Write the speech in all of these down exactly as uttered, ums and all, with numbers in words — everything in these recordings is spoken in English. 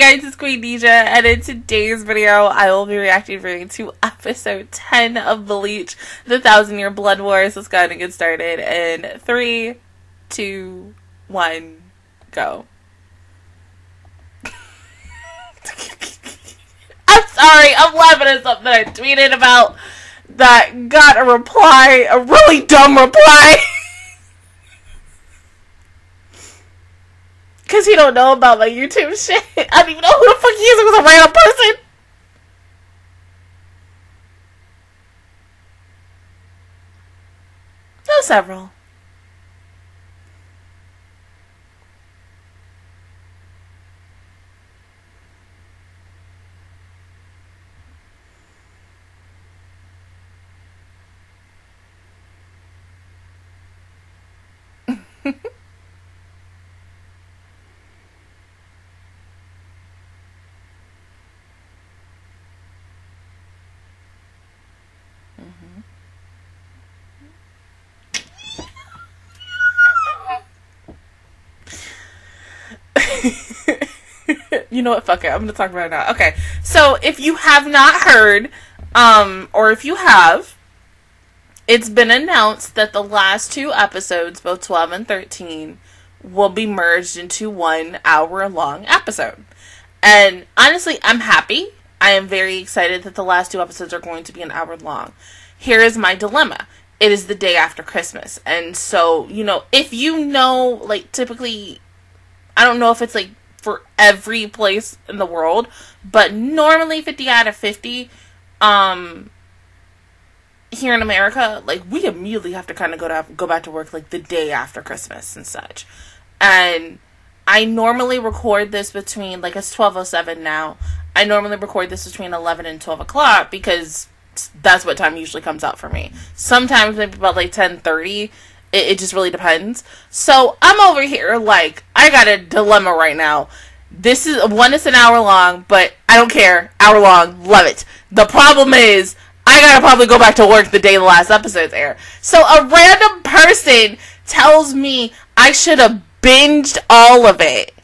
guys, it's Queendija, and in today's video, I will be reacting really to episode ten of Bleach, the Thousand Year Blood War. So let's go ahead and get started in three, two, one, go. I'm sorry, I'm laughing at something I tweeted about that got a reply, a really dumb reply. Because he don't know about my YouTube shit. I don't even know who the fuck he is. It was a random person. No, several. You know what, fuck it, I'm gonna talk about it now. Okay, so if you have not heard, um, or if you have, it's been announced that the last two episodes, both twelve and thirteen, will be merged into one hour-long episode. And honestly, I'm happy. I am very excited that the last two episodes are going to be an hour long. Here is my dilemma. It is the day after Christmas. And so, you know, if you know, like, typically, I don't know if it's, like, for every place in the world, but normally fifty out of fifty, um, here in America, like, we immediately have to kind of go to go back to work, like, the day after Christmas and such. And I normally record this between, like, it's twelve oh seven now. I normally record this between eleven and twelve o'clock because that's what time usually comes out for me. Sometimes maybe about, like, ten thirty. It, it just really depends. So I'm over here like, I got a dilemma right now. This is one that's an hour long, but I don't care. Hour long, love it. The problem is I gotta probably go back to work the day the last episode's air. So a random person tells me I should have binged all of it,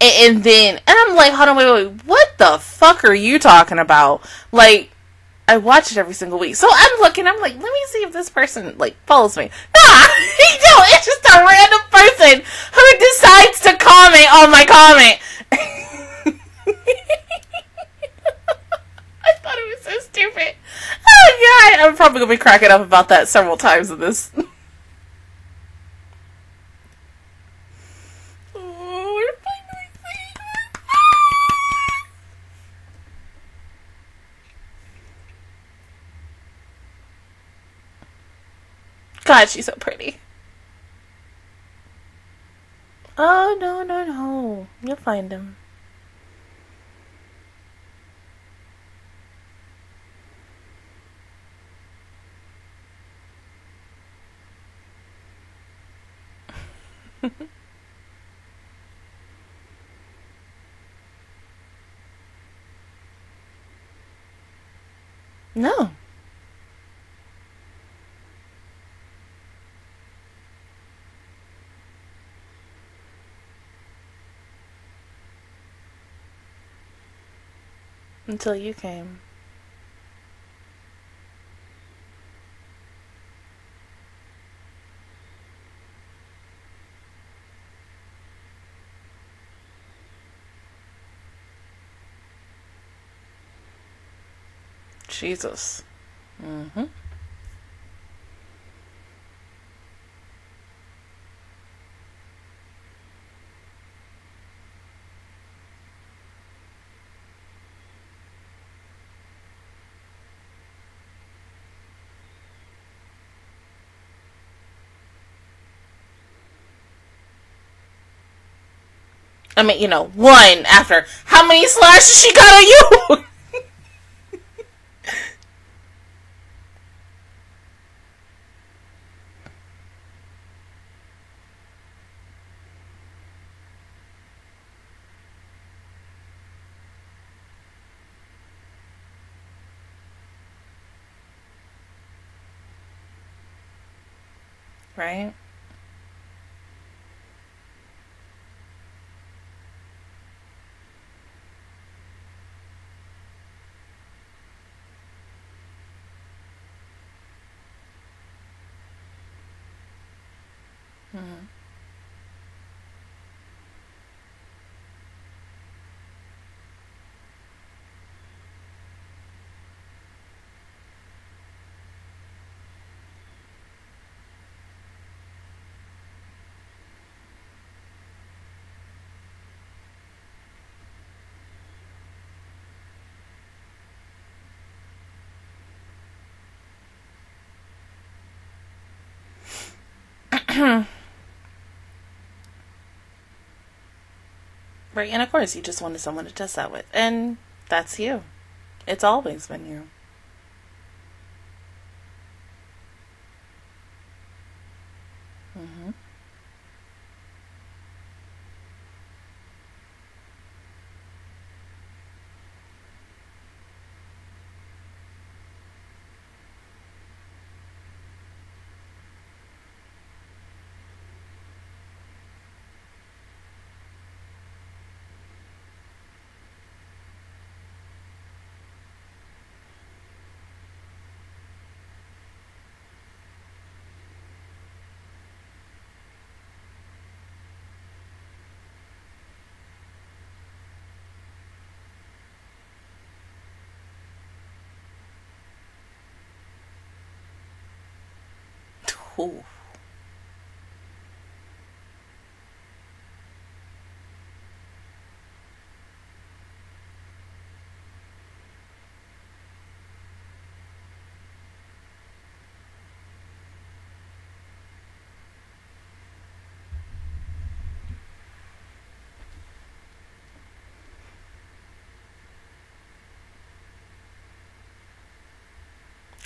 and, and then and I'm like, hold on, wait, wait, wait, what the fuck are you talking about? Like, I watch it every single week. So I'm looking, I'm like, let me see if this person, like, follows me. Nah, you know, it's just a random person who decides to comment on my comment. I thought it was so stupid. Oh, God. I'm probably going to be cracking up about that several times in this. God, she's so pretty. Oh, no, no, no. You'll find him. No. Until you came. Jesus. Mm-hmm. I mean, you know, one after how many slashes she got on you? Right? Mm-hmm. Right, and of course you just wanted someone to test that with, and that's you. It's always been you. Mm-hmm. Ooh.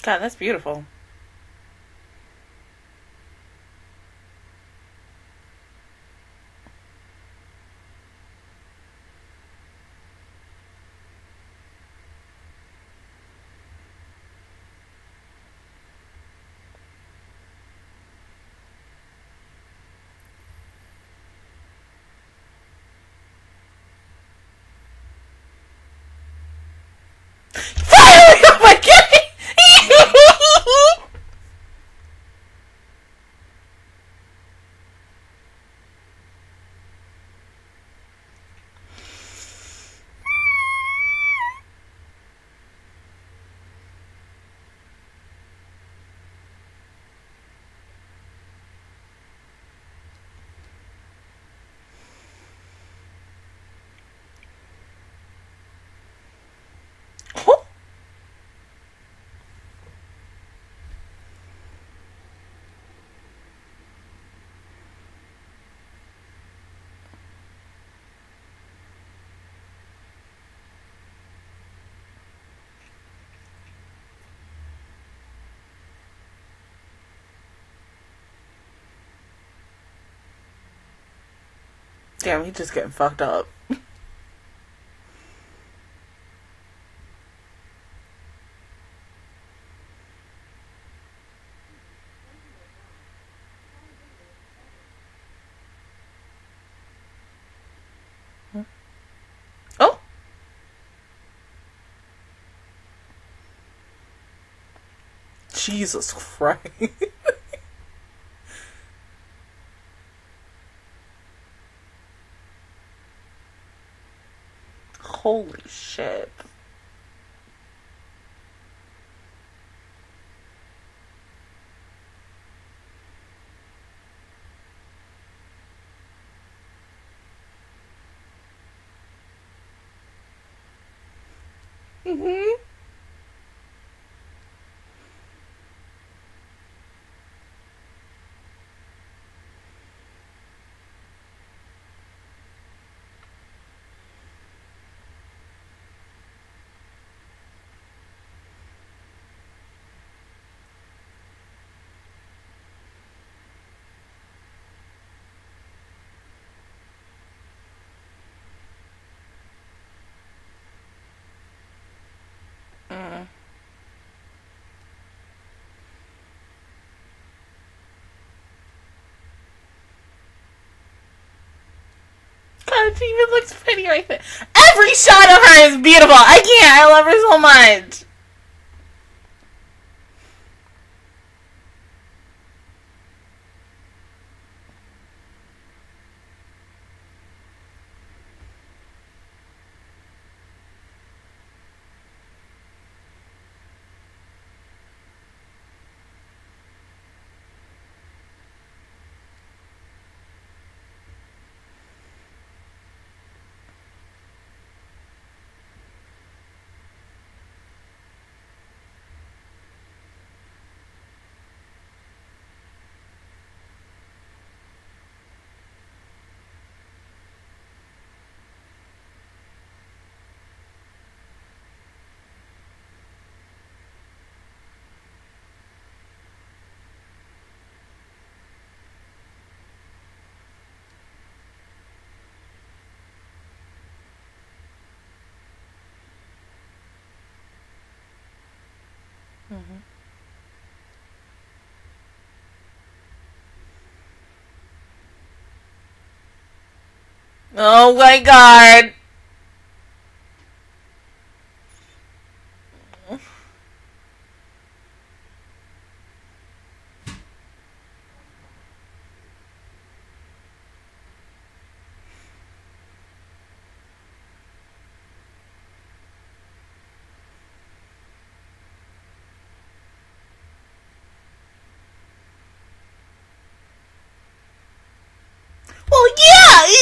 God, that's beautiful. Damn, he's just getting fucked up. Huh? Oh! Jesus Christ. Holy shit. Mm-hmm. She even looks pretty right there. Every shot of her is beautiful. I can't. I love her so much. Mm-hmm. Oh my god! Well, yeah!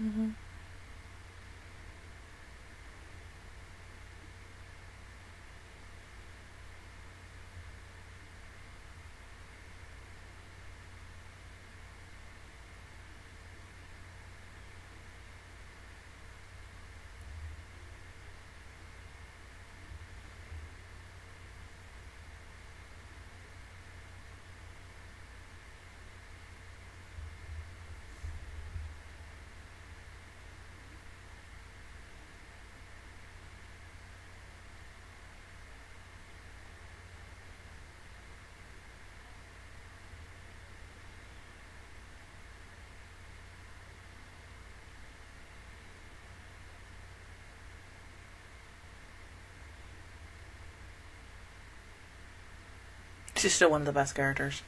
Mm-hmm. She's still one of the best characters.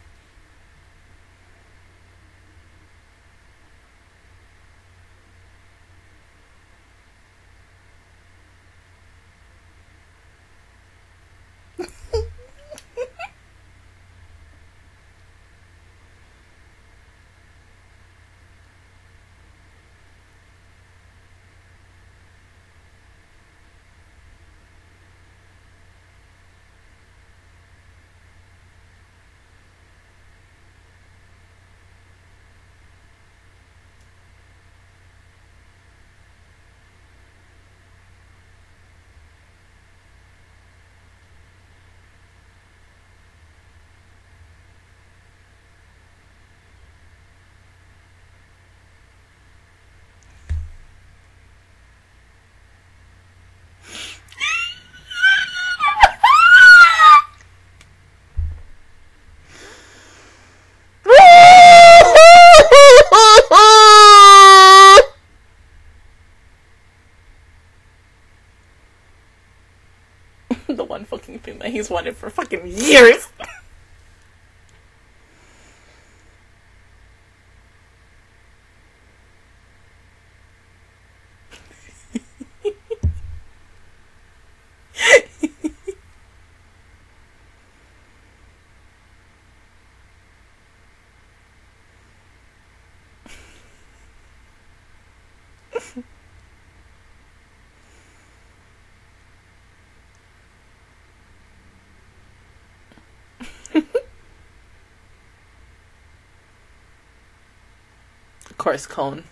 The one fucking thing that he's wanted for fucking years. Of course, Cone.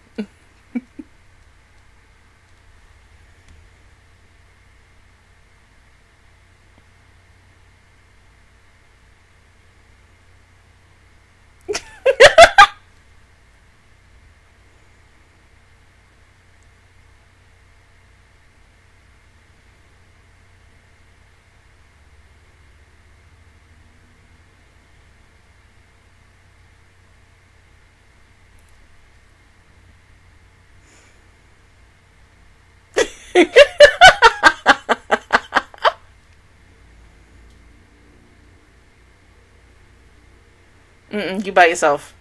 Mm-mm, you by yourself.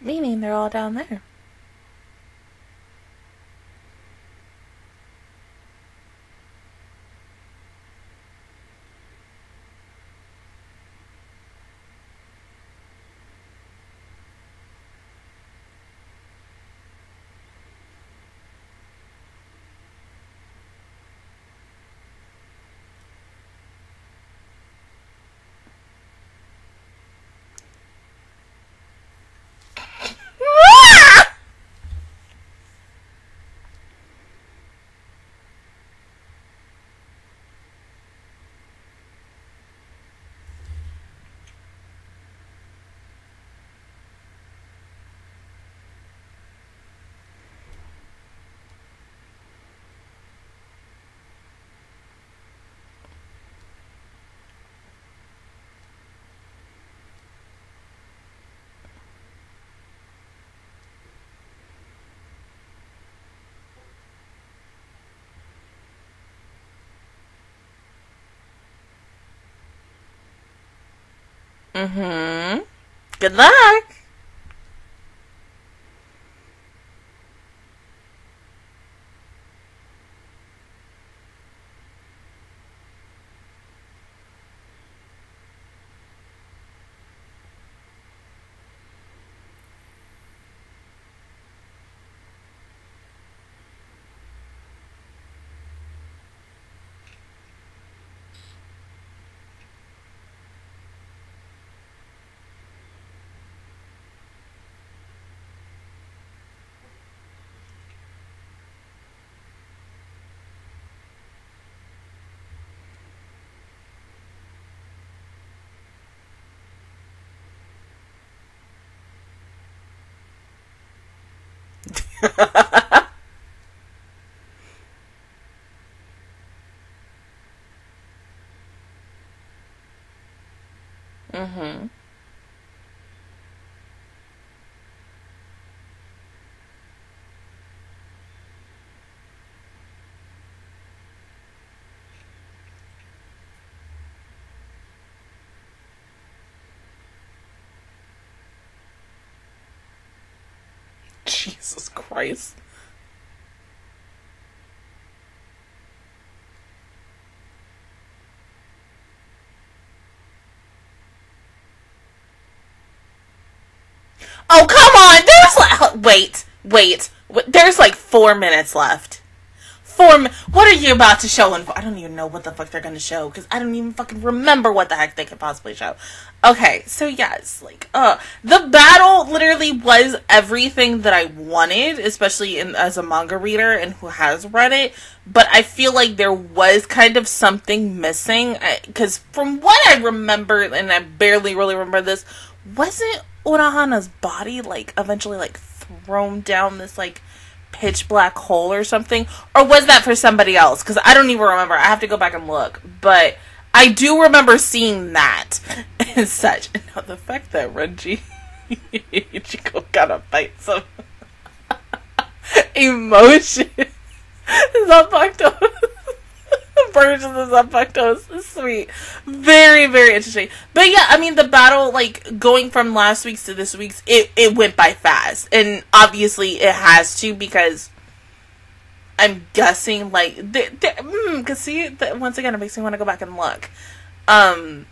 What do you mean they're all down there? Mm-hmm. Good luck! Mm-hmm. Jesus Christ. Oh, come on! There's like, wait, wait, wait. There's like four minutes left. Four mi What are you about to show? In I don't even know what the fuck they're going to show, because I don't even fucking remember what the heck they could possibly show. Okay, so yes, like, uh, the battle literally was everything that I wanted, especially in, as a manga reader and who has read it, but I feel like there was kind of something missing, because from what I remember, and I barely really remember this, wasn't Urahana's body like eventually like thrown down this like pitch black hole or something, or was that for somebody else? Because I don't even remember. I have to go back and look, but I do remember seeing that and such. And now the fact that Renji Ichigo gotta fight some emotion Zanpakuto versions of Zanpakuto is sweet. Very, very interesting. But yeah, I mean, the battle, like, going from last week's to this week's, it, it went by fast. And obviously it has to, because I'm guessing, like, because mm, see, the, once again, it makes me want to go back and look. Um,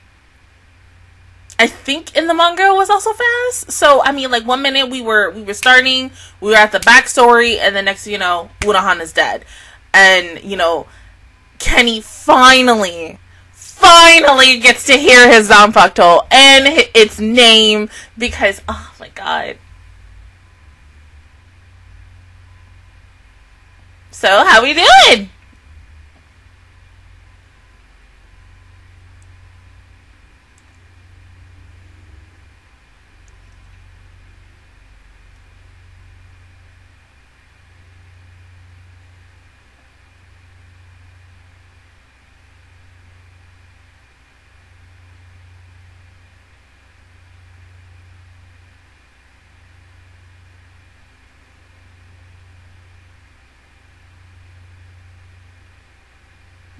I think in the manga it was also fast. So, I mean, like, one minute we were, we were starting, we were at the backstory, and the next, you know, Urahana's dead. And, you know, Kenny finally, finally gets to hear his Zanpakuto and its name, because, oh my god. So, how we doing?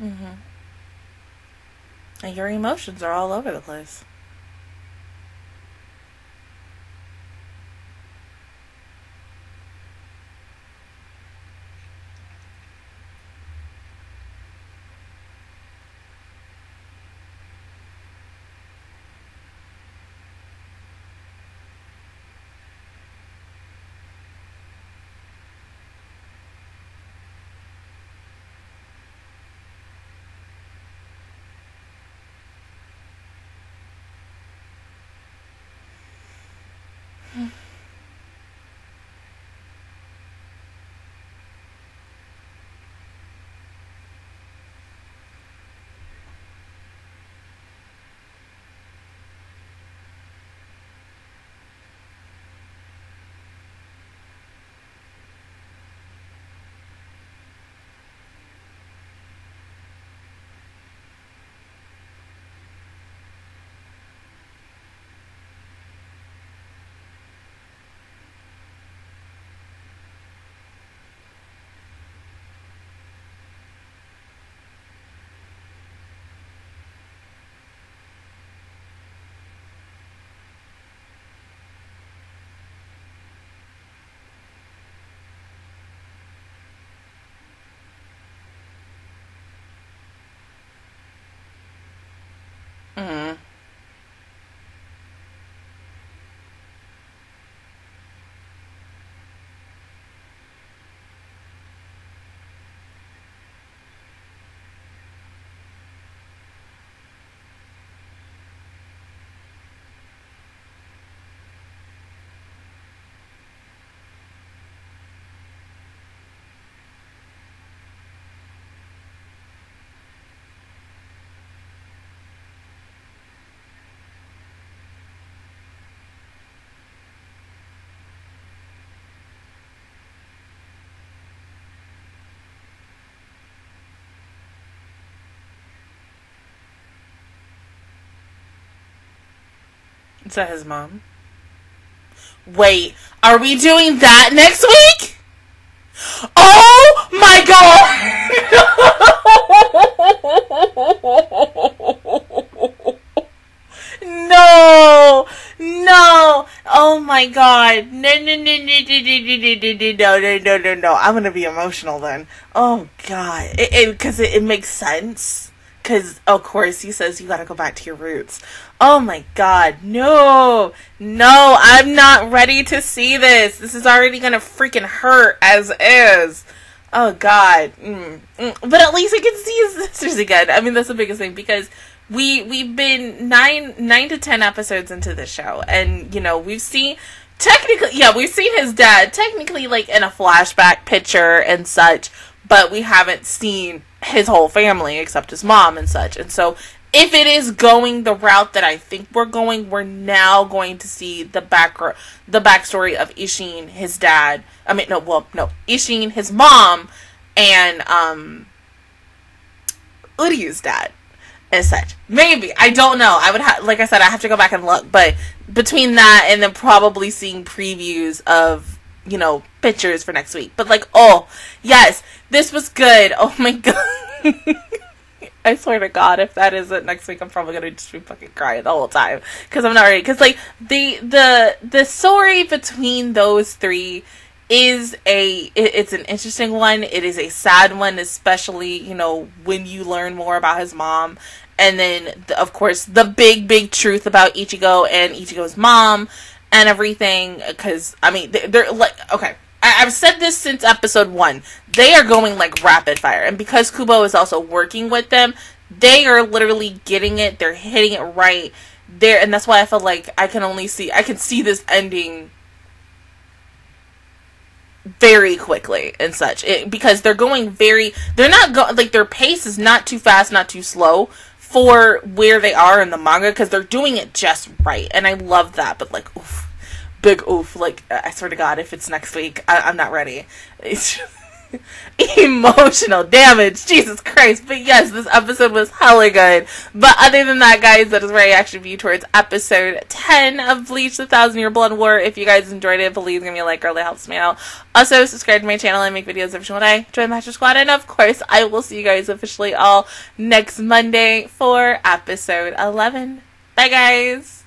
Mm-hmm. And your emotions are all over the place. Mm-hmm. To his mom. Wait, are we doing that next week? Oh my god! No! No! Oh my god! No, no, no, no, no, no, no, no, no, I'm gonna be emotional then. Oh god. Because it, it, it makes sense. Because, of course, he says you gotta go back to your roots. Oh my god, no! No, I'm not ready to see this! This is already gonna freaking hurt as is! Oh god. Mm. Mm. But at least I can see his sisters again. I mean, that's the biggest thing, because we, we've been nine, nine to ten episodes into this show, and, you know, we've seen... Technically, yeah, we've seen his dad, technically, like, in a flashback picture and such, but we haven't seen his whole family except his mom and such. And so if it is going the route that I think we're going, we're now going to see the back the backstory of Isheen, his dad. I mean, no, well, no, Isheen, his mom, and um Uryu's dad and such. Maybe, I don't know. I would have, like I said, I have to go back and look, but between that and then probably seeing previews of, you know, pictures for next week. But like, oh yes, this was good. Oh my god. I swear to god, if that isn't next week, I'm probably gonna just be fucking crying the whole time, because I'm not ready. Because like the the the story between those three is a it, it's an interesting one. It is a sad one, especially, you know, when you learn more about his mom. And then the, of course, the big big truth about Ichigo and Ichigo's mom and everything, because, I mean, they're, they're like, okay, I, I've said this since episode one, they are going, like, rapid fire, and because Kubo is also working with them, They are literally getting it. They're hitting it right there. And that's why I felt like I can only see, I can see this ending very quickly and such. It, because they're going very, they're not, go, like, their pace is not too fast, not too slow for where they are in the manga. Because they're doing it just right. And I love that. But, like, oof. Big oof. Like, I swear to God, if it's next week, I I'm not ready. It's just emotional damage, Jesus Christ. But yes, this episode was hella good. But other than that, guys, that is my reaction view towards episode ten of Bleach, the Thousand Year Blood War. If you guys enjoyed it, please give me a like, girl, it helps me out. Also, subscribe to my channel. I make videos every single day. Join the Master Squad, and of course, I will see you guys officially all next Monday for episode eleven. Bye, guys.